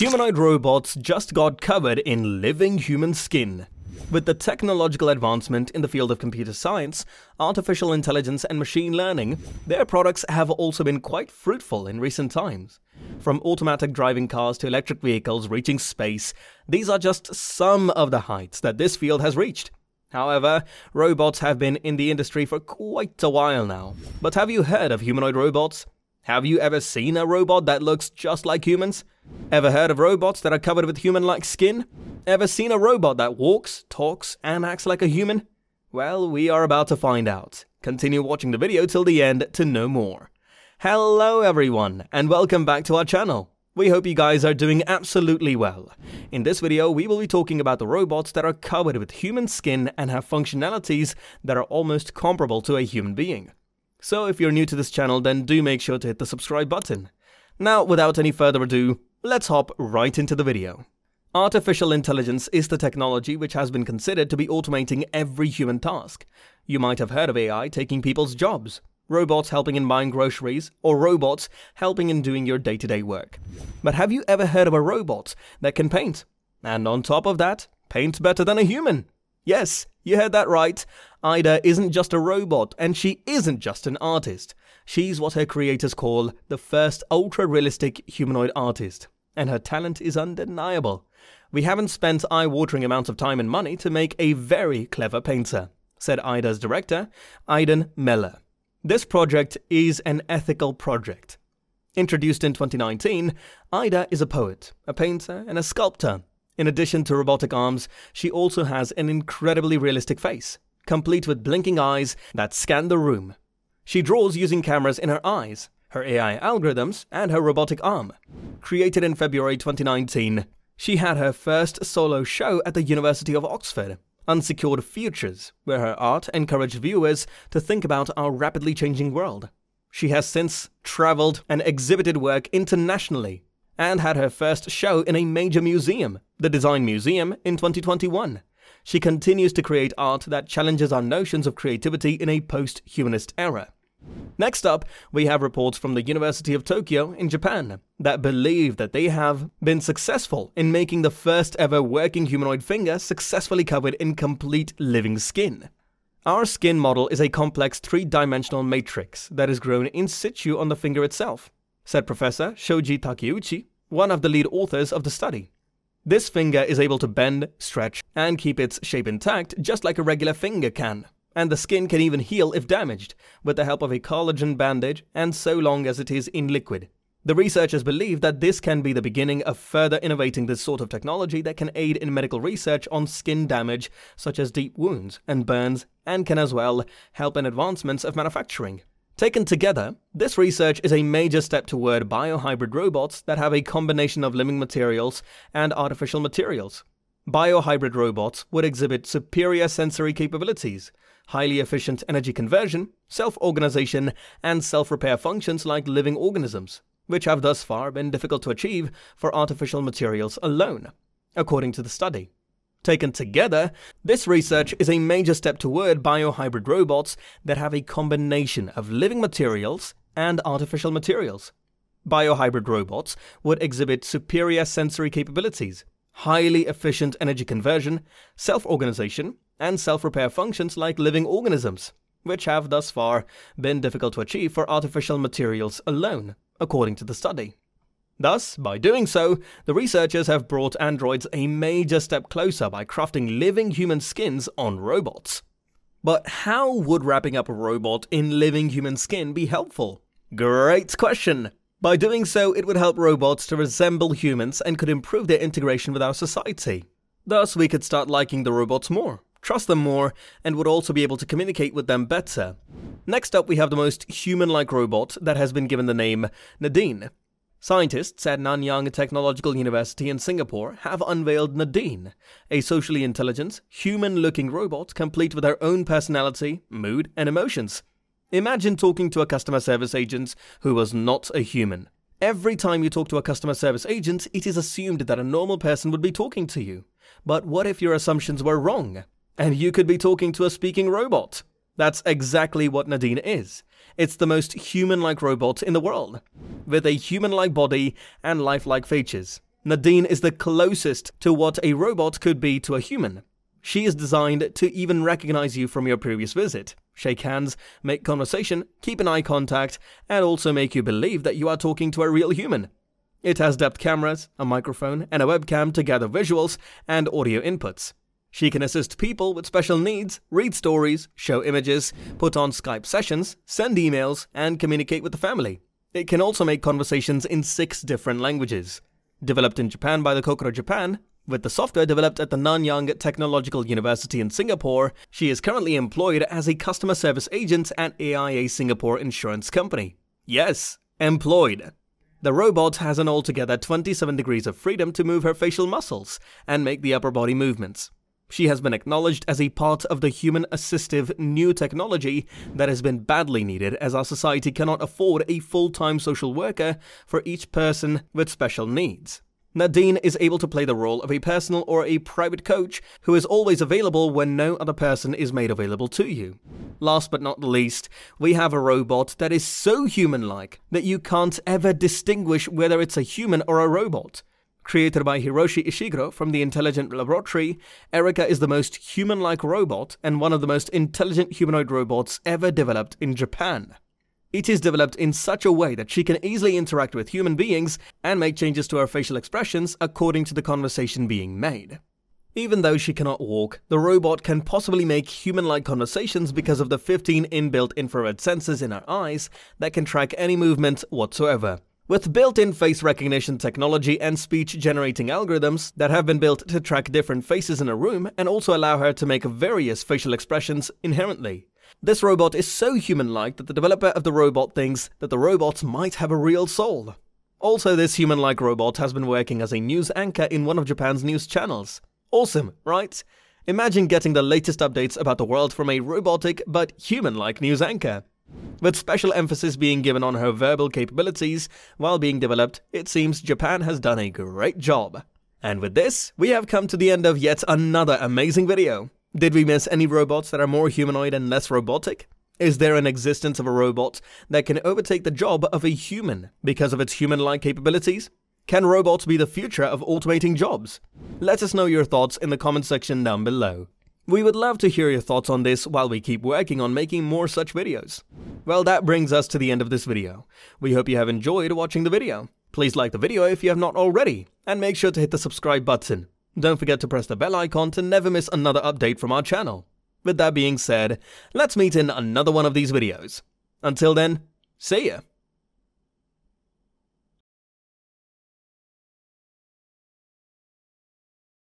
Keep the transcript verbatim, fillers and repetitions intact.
Humanoid robots just got covered in living human skin. With the technological advancement in the field of computer science, artificial intelligence and machine learning, their products have also been quite fruitful in recent times. From automatic driving cars to electric vehicles reaching space, these are just some of the heights that this field has reached. However, robots have been in the industry for quite a while now. But have you heard of humanoid robots? Have you ever seen a robot that looks just like humans? Ever heard of robots that are covered with human-like skin? Ever seen a robot that walks, talks, and acts like a human? Well, we are about to find out. Continue watching the video till the end to know more. Hello everyone, and welcome back to our channel. We hope you guys are doing absolutely well. In this video, we will be talking about the robots that are covered with human skin and have functionalities that are almost comparable to a human being. So if you're new to this channel, then do make sure to hit the subscribe button. Now, without any further ado, let's hop right into the video. Artificial intelligence is the technology which has been considered to be automating every human task. You might have heard of A I taking people's jobs, robots helping in buying groceries, or robots helping in doing your day-to-day work. But have you ever heard of a robot that can paint? And on top of that, paint better than a human? Yes, you heard that right. Ai-Da isn't just a robot, and she isn't just an artist. She's what her creators call the first ultra-realistic humanoid artist, and her talent is undeniable. We haven't spent eye-watering amounts of time and money to make a very clever painter, said Ai-Da's director, Aiden Meller. This project is an ethical project. Introduced in twenty nineteen, Ai-Da is a poet, a painter, and a sculptor. In addition to robotic arms, she also has an incredibly realistic face, complete with blinking eyes that scan the room. She draws using cameras in her eyes, her A I algorithms, and her robotic arm. Created in February twenty nineteen, she had her first solo show at the University of Oxford, Unsecured Futures, where her art encouraged viewers to think about our rapidly changing world. She has since traveled and exhibited work internationally, and had her first show in a major museum, the Design Museum, in twenty twenty-one. She continues to create art that challenges our notions of creativity in a post-humanist era. Next up, we have reports from the University of Tokyo in Japan that believe that they have been successful in making the first ever working humanoid finger successfully covered in complete living skin. Our skin model is a complex three-dimensional matrix that is grown in situ on the finger itself, said Professor Shoji Takeuchi, one of the lead authors of the study. This finger is able to bend, stretch, and keep its shape intact just like a regular finger can, and the skin can even heal if damaged, with the help of a collagen bandage and so long as it is in liquid. The researchers believe that this can be the beginning of further innovating this sort of technology that can aid in medical research on skin damage such as deep wounds and burns, and can as well help in advancements of manufacturing. Taken together, this research is a major step toward biohybrid robots that have a combination of living materials and artificial materials. Biohybrid robots would exhibit superior sensory capabilities, highly efficient energy conversion, self-organization, and self-repair functions like living organisms, which have thus far been difficult to achieve for artificial materials alone, according to the study. Taken together, this research is a major step toward biohybrid robots that have a combination of living materials and artificial materials. Biohybrid robots would exhibit superior sensory capabilities, highly efficient energy conversion, self-organization, and self-repair functions like living organisms, which have thus far been difficult to achieve for artificial materials alone, according to the study. Thus, by doing so, the researchers have brought androids a major step closer by crafting living human skins on robots. But how would wrapping up a robot in living human skin be helpful? Great question! By doing so, it would help robots to resemble humans and could improve their integration with our society. Thus, we could start liking the robots more, trust them more, and would also be able to communicate with them better. Next up, we have the most human-like robot that has been given the name Nadine. Scientists at Nanyang Technological University in Singapore have unveiled Nadine, a socially intelligent, human-looking robot complete with her own personality, mood, and emotions. Imagine talking to a customer service agent who was not a human. Every time you talk to a customer service agent, it is assumed that a normal person would be talking to you. But what if your assumptions were wrong, and you could be talking to a speaking robot? That's exactly what Nadine is. It's the most human-like robot in the world, with a human-like body and lifelike features. Nadine is the closest to what a robot could be to a human. She is designed to even recognize you from your previous visit, shake hands, make conversation, keep an eye contact, and also make you believe that you are talking to a real human. It has depth cameras, a microphone, and a webcam to gather visuals and audio inputs. She can assist people with special needs, read stories, show images, put on Skype sessions, send emails, and communicate with the family. It can also make conversations in six different languages. Developed in Japan by the Kokoro Japan, with the software developed at the Nanyang Technological University in Singapore, she is currently employed as a customer service agent at A I A Singapore Insurance Company. Yes, employed. The robot has an altogether twenty-seven degrees of freedom to move her facial muscles and make the upper body movements. She has been acknowledged as a part of the human assistive new technology that has been badly needed, as our society cannot afford a full-time social worker for each person with special needs. Nadine is able to play the role of a personal or a private coach who is always available when no other person is made available to you. Last but not least, we have a robot that is so human-like that you can't ever distinguish whether it's a human or a robot. Created by Hiroshi Ishiguro from the Intelligent Laboratory, Erica is the most human-like robot and one of the most intelligent humanoid robots ever developed in Japan. It is developed in such a way that she can easily interact with human beings and make changes to her facial expressions according to the conversation being made. Even though she cannot walk, the robot can possibly make human-like conversations because of the fifteen inbuilt infrared sensors in her eyes that can track any movement whatsoever. With built-in face recognition technology and speech-generating algorithms that have been built to track different faces in a room and also allow her to make various facial expressions inherently. This robot is so human-like that the developer of the robot thinks that the robot might have a real soul. Also, this human-like robot has been working as a news anchor in one of Japan's news channels. Awesome, right? Imagine getting the latest updates about the world from a robotic but human-like news anchor. With special emphasis being given on her verbal capabilities while being developed, it seems Japan has done a great job. And with this, we have come to the end of yet another amazing video. Did we miss any robots that are more humanoid and less robotic? Is there an existence of a robot that can overtake the job of a human because of its human-like capabilities? Can robots be the future of automating jobs? Let us know your thoughts in the comment section down below. We would love to hear your thoughts on this while we keep working on making more such videos. Well, that brings us to the end of this video. We hope you have enjoyed watching the video. Please like the video if you have not already, and make sure to hit the subscribe button. Don't forget to press the bell icon to never miss another update from our channel. With that being said, let's meet in another one of these videos. Until then, see ya!